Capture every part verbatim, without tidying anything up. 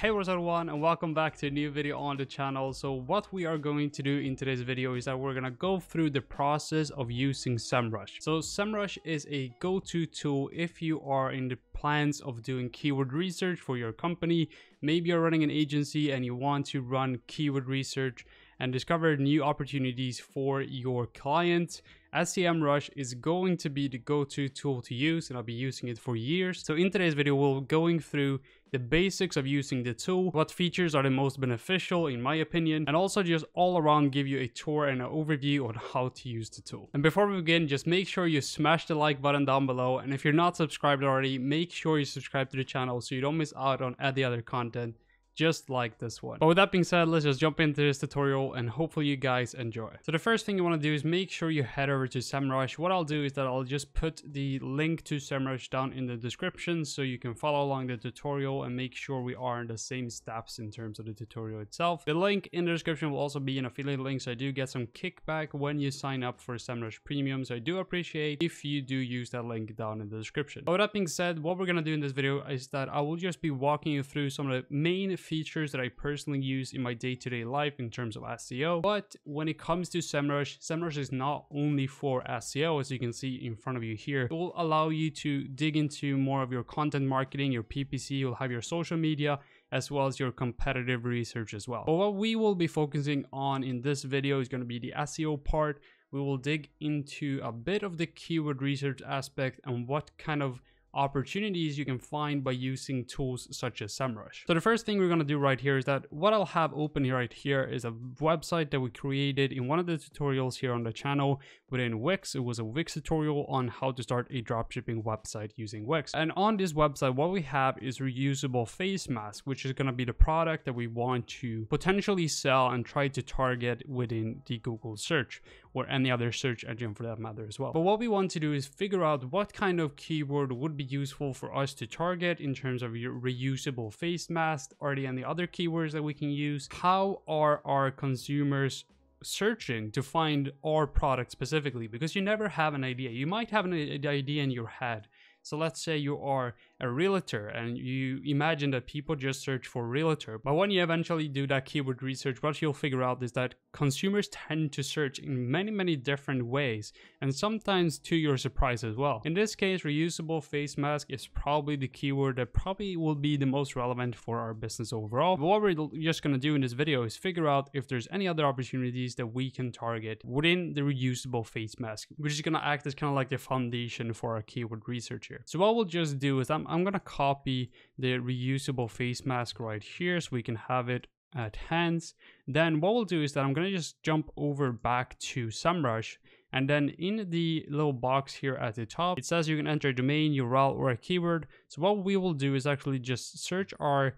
Hey, what's up everyone, and welcome back to a new video on the channel. So what we are going to do in today's video is that we're gonna go through the process of using SEMrush. So SEMrush is a go-to tool if you are in the plans of doing keyword research for your company. Maybe you're running an agency and you want to run keyword research and discover new opportunities for your client. SEMrush is going to be the go-to tool to use, and I'll be using it for years. So in today's video, we'll be going through the basics of using the tool, what features are the most beneficial in my opinion, and also just all around give you a tour and an overview on how to use the tool. And before we begin, just make sure you smash the like button down below, and if you're not subscribed already, make sure you subscribe to the channel so you don't miss out on any other content just like this one. But with that being said, let's just jump into this tutorial and hopefully you guys enjoy. So the first thing you want to do is make sure you head over to SEMrush. What I'll do is that I'll just put the link to SEMrush down in the description so you can follow along the tutorial and make sure we are in the same steps in terms of the tutorial itself. The link in the description will also be an affiliate link, so I do get some kickback when you sign up for SEMrush Premium, so I do appreciate if you do use that link down in the description. But with that being said, what we're going to do in this video is that I will just be walking you through some of the main features that I personally use in my day-to-day life in terms of S E O. But when it comes to SEMrush, SEMrush is not only for S E O, as you can see in front of you here. It will allow you to dig into more of your content marketing, your P P C, you'll have your social media, as well as your competitive research as well. But what we will be focusing on in this video is going to be the S E O part. We will dig into a bit of the keyword research aspect and what kind of opportunities you can find by using tools such as SEMrush. So the first thing we're going to do right here is that what I'll have open here right here is a website that we created in one of the tutorials here on the channel within Wix. It was a Wix tutorial on how to start a dropshipping website using Wix. And on this website, what we have is reusable face masks, which is going to be the product that we want to potentially sell and try to target within the Google search or any other search engine for that matter as well. But what we want to do is figure out what kind of keyword would be useful for us to target in terms of your reusable face mask. Are there any other keywords that we can use? How are our consumers searching to find our product specifically? Because you never have an idea. You might have an idea in your head. So let's say you are a realtor and you imagine that people just search for realtor. But when you eventually do that keyword research, what you'll figure out is that consumers tend to search in many, many different ways, and sometimes to your surprise as well. In this case, reusable face mask is probably the keyword that probably will be the most relevant for our business overall. But what we're just going to do in this video is figure out if there's any other opportunities that we can target within the reusable face mask, which is going to act as kind of like the foundation for our keyword research here. So what we'll just do is I'm I'm gonna copy the reusable face mask right here so we can have it at hands. Then what we'll do is that I'm gonna just jump over back to SEMrush, and then in the little box here at the top, it says you can enter a domain, U R L, or a keyword. So what we will do is actually just search our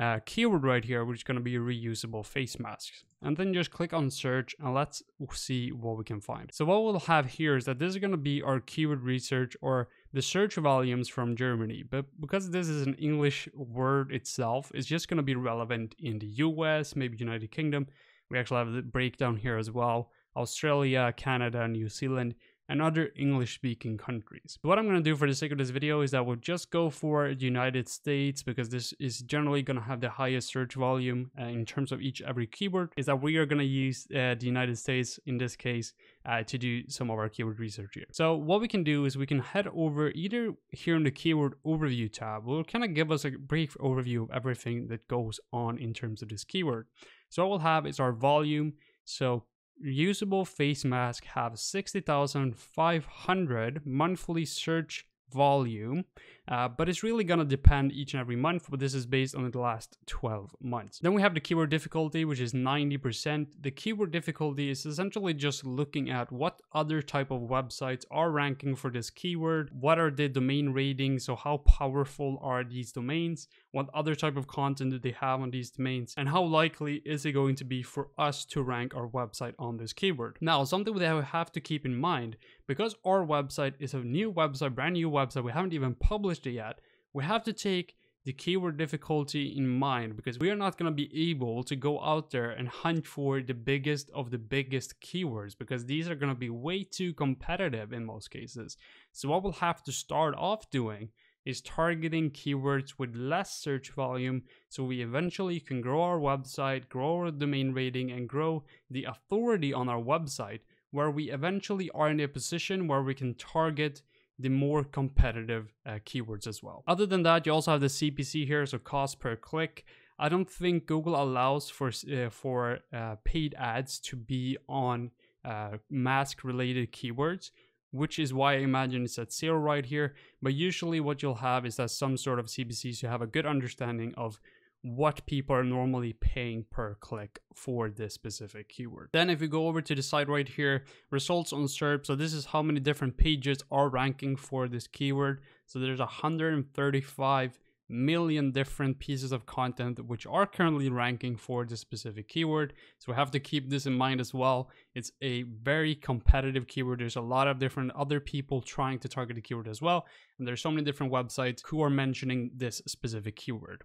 uh, keyword right here, which is gonna be reusable face masks, and then just click on search and let's see what we can find. So what we'll have here is that this is gonna be our keyword research or the search volumes from Germany, but because this is an English word itself, it's just going to be relevant in the U S, maybe United Kingdom. We actually have the breakdown here as well. Australia, Canada, New Zealand, and other English-speaking countries. What I'm going to do for the sake of this video is that we'll just go for the United States, because this is generally going to have the highest search volume uh, in terms of each every keyword, is that we are going to use uh, the United States in this case uh, to do some of our keyword research here. So what we can do is we can head over either here in the keyword overview tab, will kind of give us a brief overview of everything that goes on in terms of this keyword. So what we'll have is our volume. So reusable face mask have sixty thousand five hundred monthly search volume, uh, but it's really going to depend each and every month, but this is based on the last twelve months. Then we have the keyword difficulty, which is ninety percent. The keyword difficulty is essentially just looking at what other type of websites are ranking for this keyword, what are the domain ratings, so how powerful are these domains, what other type of content do they have on these domains, and how likely is it going to be for us to rank our website on this keyword. Now, something that we have to keep in mind, because our website is a new website, brand new website, we haven't even published it yet, we have to take the keyword difficulty in mind, because we are not going to be able to go out there and hunt for the biggest of the biggest keywords, because these are going to be way too competitive in most cases. So what we'll have to start off doing is targeting keywords with less search volume, so we eventually can grow our website, grow our domain rating, and grow the authority on our website, where we eventually are in a position where we can target the more competitive uh, keywords as well. Other than that, you also have the C P C here, so cost per click. I don't think Google allows for uh, for uh, paid ads to be on uh, mask related keywords, which is why I imagine it's at zero right here. But usually what you'll have is that some sort of C P C, so you have a good understanding of what people are normally paying per click for this specific keyword. Then if we go over to the side right here, results on SERP. So this is how many different pages are ranking for this keyword. So there's one hundred thirty-five million different pieces of content which are currently ranking for this specific keyword. So we have to keep this in mind as well. It's a very competitive keyword. There's a lot of different other people trying to target the keyword as well. And there's so many different websites who are mentioning this specific keyword.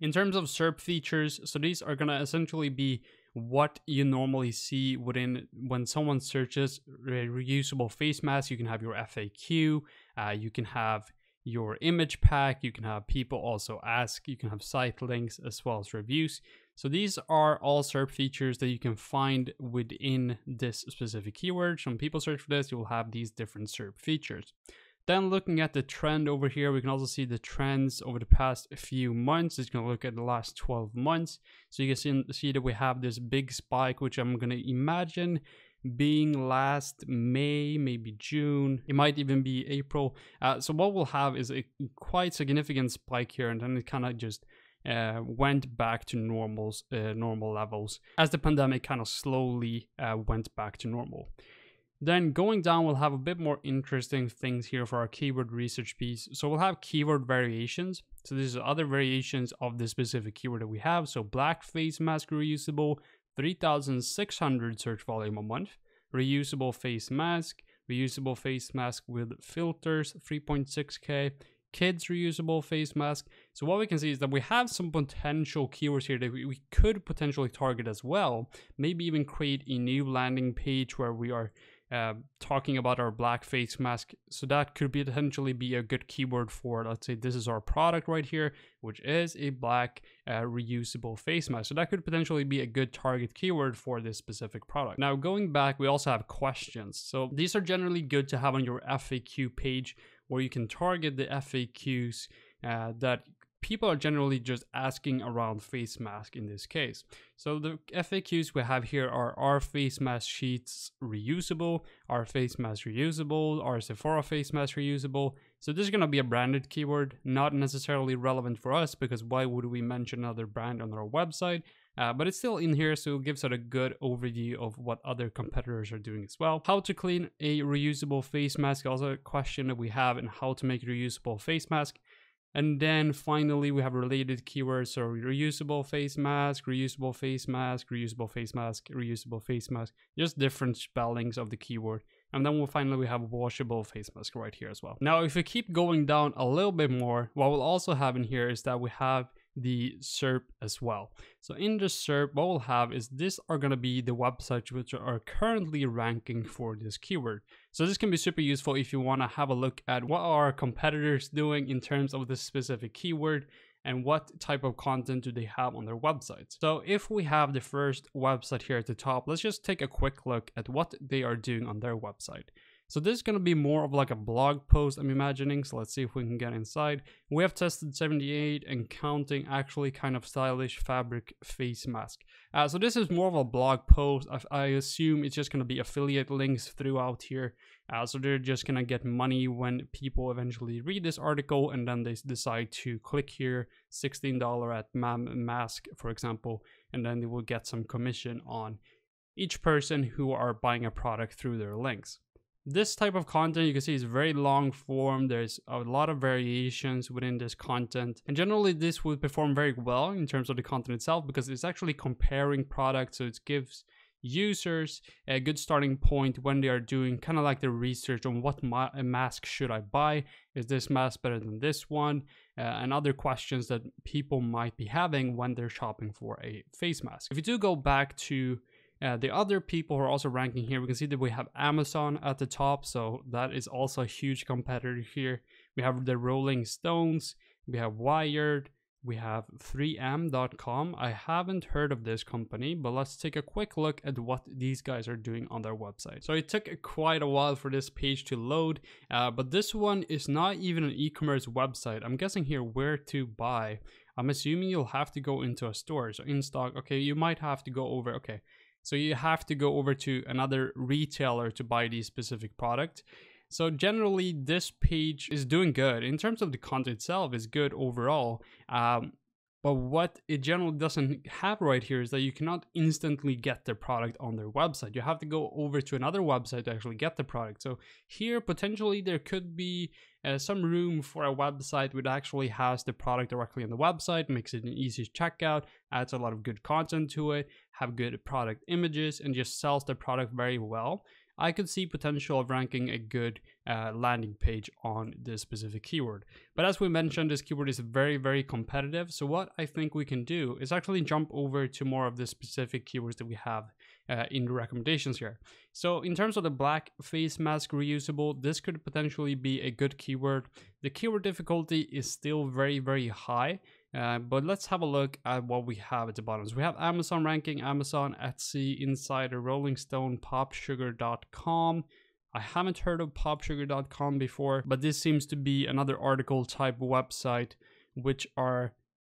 In terms of SERP features, so these are going to essentially be what you normally see within when someone searches re reusable face masks. You can have your F A Q, uh, you can have your image pack, you can have people also ask, you can have site links as well as reviews. So these are all SERP features that you can find within this specific keyword. So when people search for this, you will have these different SERP features. Then looking at the trend over here, we can also see the trends over the past few months. It's going to look at the last twelve months. So you can see, see that we have this big spike, which I'm going to imagine being last May, maybe June. It might even be April. Uh, so what we'll have is a quite significant spike here, and then it kind of just uh, went back to normals, uh, normal levels as the pandemic kind of slowly uh, went back to normal. Then going down, we'll have a bit more interesting things here for our keyword research piece. So we'll have keyword variations. So these are other variations of the specific keyword that we have. So black face mask reusable, three thousand six hundred search volume a month. Reusable face mask, reusable face mask with filters, three point six K. Kids reusable face mask. So what we can see is that we have some potential keywords here that we, we could potentially target as well. Maybe even create a new landing page where we are Uh, talking about our black face mask. So that could be potentially be a good keyword for, let's say this is our product right here, which is a black uh, reusable face mask. So that could potentially be a good target keyword for this specific product. Now going back, we also have questions. So these are generally good to have on your F A Q page, where you can target the F A Qs uh, that people are generally just asking around face mask in this case. So the F A Qs we have here are, are face mask sheets reusable? Are face mask reusable? Are Sephora face mask reusable? So this is going to be a branded keyword, not necessarily relevant for us, because why would we mention another brand on our website? Uh, but it's still in here, so it gives it a good overview of what other competitors are doing as well. How to clean a reusable face mask, also a question that we have, and how to make a reusable face mask. And then finally, we have related keywords, so reusable face mask, reusable face mask, reusable face mask, reusable face mask, just different spellings of the keyword. And then we'll finally we have washable face mask right here as well. Now, if we keep going down a little bit more, what we'll also have in here is that we have the SERP as well. So in the SERP, what we'll have is these are going to be the websites which are currently ranking for this keyword. So this can be super useful if you want to have a look at what are competitors doing in terms of this specific keyword and what type of content do they have on their website. So if we have the first website here at the top, let's just take a quick look at what they are doing on their website. So this is going to be more of like a blog post, I'm imagining. So let's see if we can get inside. We have tested seventy-eight and counting, actually kind of stylish fabric face mask. Uh, so this is more of a blog post. I, I assume it's just going to be affiliate links throughout here. Uh, so they're just going to get money when people eventually read this article and then they decide to click here, sixteen dollars at mam mask, for example, and then they will get some commission on each person who are buying a product through their links. This type of content you can see is very long form. There's a lot of variations within this content, and generally this would perform very well in terms of the content itself, because it's actually comparing products. So it gives users a good starting point when they are doing kind of like their research on what ma mask should I buy? Is this mask better than this one? Uh, and other questions that people might be having when they're shopping for a face mask. If you do go back to Uh, the other people who are also ranking here, we can see that we have Amazon at the top. So that is also a huge competitor here. We have the Rolling Stones, we have Wired, we have three m dot com. I haven't heard of this company, but let's take a quick look at what these guys are doing on their website. So it took quite a while for this page to load, uh, but this one is not even an e-commerce website. I'm guessing here where to buy. I'm assuming you'll have to go into a store. So in stock, okay, you might have to go over, okay. So you have to go over to another retailer to buy these specific product. So generally, this page is doing good. In terms of the content itself, is good overall. Um, but what it generally doesn't have right here is that you cannot instantly get the product on their website. You have to go over to another website to actually get the product. So here, potentially, there could be uh, some room for a website which actually has the product directly on the website, makes it an easy checkout, adds a lot of good content to it, have good product images, and just sells the product very well. I could see potential of ranking a good uh, landing page on this specific keyword. But as we mentioned, this keyword is very, very competitive. So what I think we can do is actually jump over to more of the specific keywords that we have uh, in the recommendations here. So in terms of the black face mask reusable, this could potentially be a good keyword. The keyword difficulty is still very, very high. Uh, but let's have a look at what we have at the bottom. So we have Amazon ranking, Amazon, Etsy, Insider, Rolling Stone, pop sugar dot com. I haven't heard of pop sugar dot com before, but this seems to be another article type website, which are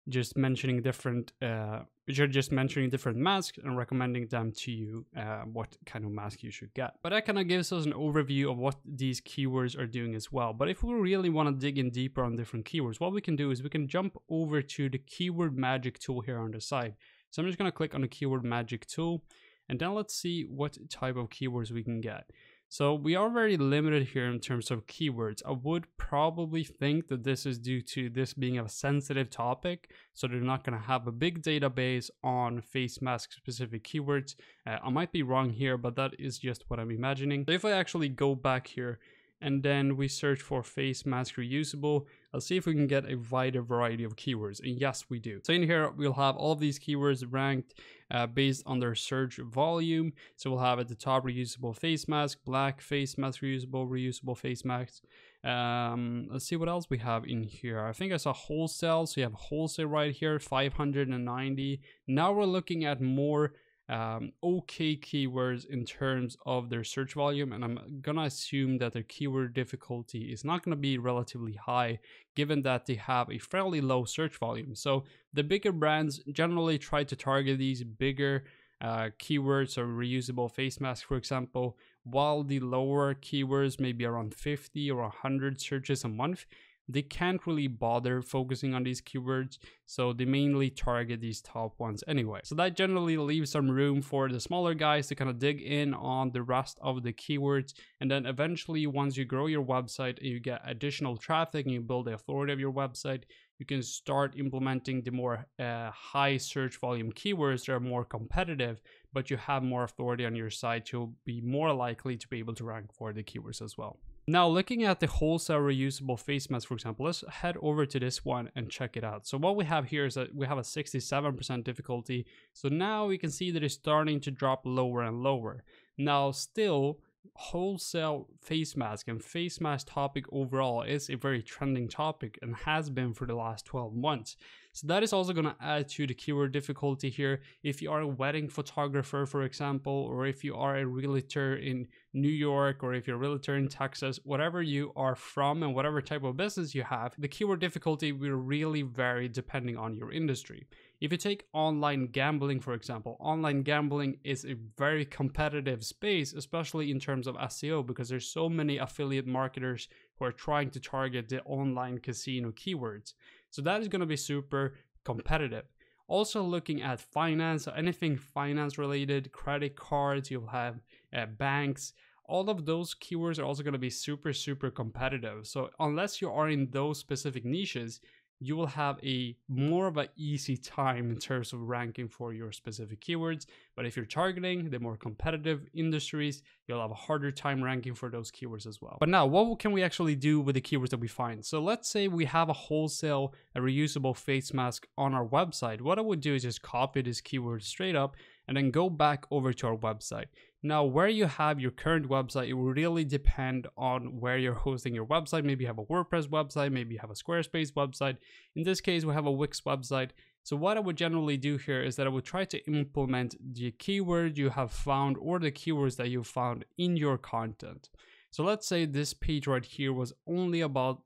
just mentioning different, uh, which are just mentioning different masks and recommending them to you, uh, what kind of mask you should get. But that kind of gives us an overview of what these keywords are doing as well. But if we really want to dig in deeper on different keywords, what we can do is we can jump over to the keyword magic tool here on the side. So I'm just going to click on the keyword magic tool, and then let's see what type of keywords we can get. So we are very limited here in terms of keywords. I would probably think that this is due to this being a sensitive topic. So they're not going to have a big database on face mask specific keywords. Uh, I might be wrong here, but that is just what I'm imagining. So if I actually go back here and then we search for face mask reusable, I'll see if we can get a wider variety of keywords. And yes, we do. So in here, we'll have all of these keywords ranked uh, based on their search volume. So we'll have at the top reusable face mask, black face mask, reusable, reusable face masks. Um, let's see what else we have in here. I think I saw wholesale. So you have wholesale right here, five hundred ninety. Now we're looking at more um okay keywords in terms of their search volume, and I'm gonna assume that their keyword difficulty is not going to be relatively high, given that they have a fairly low search volume. So the bigger brands generally try to target these bigger uh keywords, or reusable face mask for example, while the lower keywords, maybe around fifty or one hundred searches a month, they can't really bother focusing on these keywords, so they mainly target these top ones anyway. So that generally leaves some room for the smaller guys to kind of dig in on the rest of the keywords, and then eventually, once you grow your website and you get additional traffic and you build the authority of your website, you can start implementing the more uh, high search volume keywords that are more competitive, but you have more authority on your site. You'll be more likely to be able to rank for the keywords as well. Now, looking at the wholesale reusable face mask, for example, let's head over to this one and check it out. So what we have here is that we have a sixty-seven percent difficulty. So now we can see that it's starting to drop lower and lower. Now, still, wholesale face mask and face mask topic overall is a very trending topic and has been for the last twelve months. So that is also going to add to the keyword difficulty here. If you are a wedding photographer, for example, or if you are a realtor in New York, or if you're a realtor in Texas, whatever you are from and whatever type of business you have, the keyword difficulty will really vary depending on your industry. If you take online gambling, for example, online gambling is a very competitive space, especially in terms of S E O, because there's so many affiliate marketers who are trying to target the online casino keywords. So that is going to be super competitive. Also looking at finance, anything finance related, credit cards, you'll have uh, banks, all of those keywords are also going to be super, super competitive. So unless you are in those specific niches, you will have a more of an easy time in terms of ranking for your specific keywords. But if you're targeting the more competitive industries, you'll have a harder time ranking for those keywords as well. But now, what can we actually do with the keywords that we find? So let's say we have a wholesale, a reusable face mask on our website. What I would do is just copy this keyword straight up and then go back over to our website. Now, where you have your current website, it will really depend on where you're hosting your website. Maybe you have a WordPress website, maybe you have a Squarespace website. In this case, we have a Wix website. So what I would generally do here is that I would try to implement the keyword you have found or the keywords that you found in your content. So let's say this page right here was only about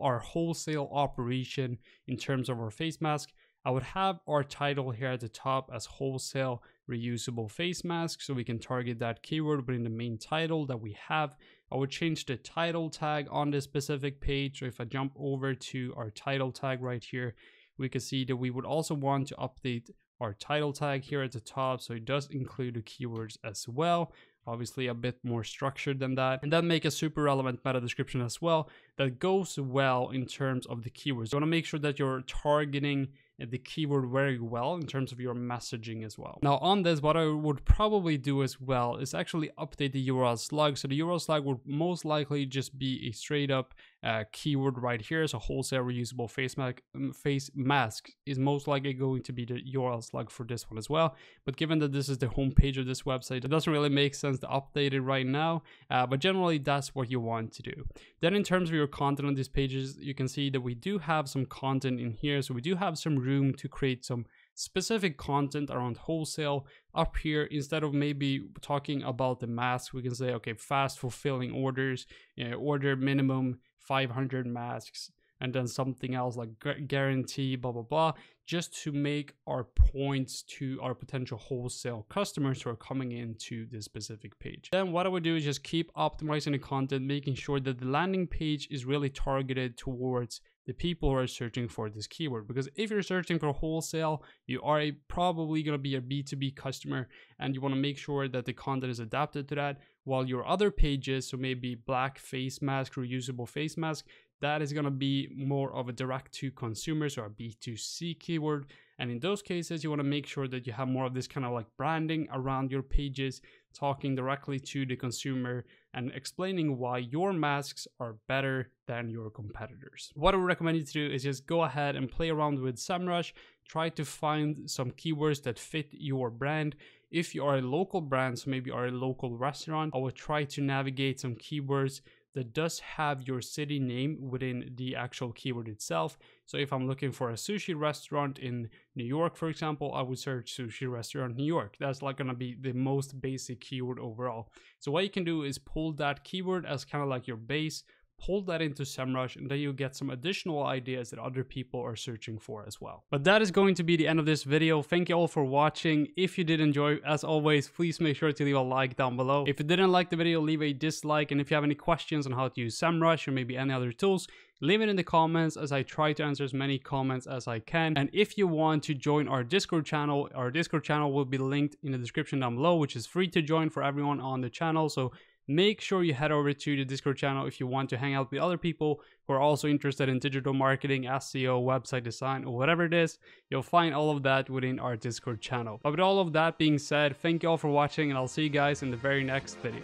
our wholesale operation in terms of our face mask. I would have our title here at the top as wholesale reusable face mask, so we can target that keyword within the main title that we have. I would change the title tag on this specific page. So if I jump over to our title tag right here, we can see that we would also want to update our title tag here at the top, so it does include the keywords as well. Obviously a bit more structured than that, and then make a super relevant meta description as well that goes well in terms of the keywords. You want to make sure that you're targeting the keyword very well in terms of your messaging as well. Now on this, what I would probably do as well is actually update the U R L slug. So the U R L slug would most likely just be a straight up uh, keyword right here. So wholesale reusable face mask, face mask is most likely going to be the U R L slug for this one as well. But given that this is the homepage of this website, it doesn't really make sense to update it right now. Uh, but generally that's what you want to do. Then in terms of your content on these pages, you can see that we do have some content in here. So we do have some room to create some specific content around wholesale up here. Instead of maybe talking about the masks, we can say, okay, fast fulfilling orders, you know, order minimum five hundred masks, and then something else like guarantee, blah, blah, blah, just to make our points to our potential wholesale customers who are coming into this specific page. Then what I would do is just keep optimizing the content, making sure that the landing page is really targeted towards the people who are searching for this keyword. Because if you're searching for wholesale, you are a, probably going to be a B two B customer, and you want to make sure that the content is adapted to that, while your other pages, so maybe black face mask, reusable face mask, that is going to be more of a direct to consumers or a B two C keyword. And in those cases, you want to make sure that you have more of this kind of like branding around your pages, talking directly to the consumer and explaining why your masks are better than your competitors. What I would recommend you to do is just go ahead and play around with SEMrush. Try to find some keywords that fit your brand. If you are a local brand, so maybe you are a local restaurant, I would try to navigate some keywords that does have your city name within the actual keyword itself. So if I'm looking for a sushi restaurant in New York, for example, I would search sushi restaurant New York. That's like gonna be the most basic keyword overall. So what you can do is pull that keyword as kind of like your base, pull that into SEMrush, and then you get some additional ideas that other people are searching for as well. But that is going to be the end of this video. Thank you all for watching. If you did enjoy, as always, please make sure to leave a like down below. If you didn't like the video, leave a dislike. And if you have any questions on how to use SEMrush or maybe any other tools, leave it in the comments, as I try to answer as many comments as I can. And if you want to join our Discord channel, our Discord channel will be linked in the description down below, which is free to join for everyone on the channel. So make sure you head over to the Discord channel if you want to hang out with other people who are also interested in digital marketing, S E O, website design, or whatever it is. You'll find all of that within our Discord channel. But with all of that being said, thank you all for watching, and I'll see you guys in the very next video.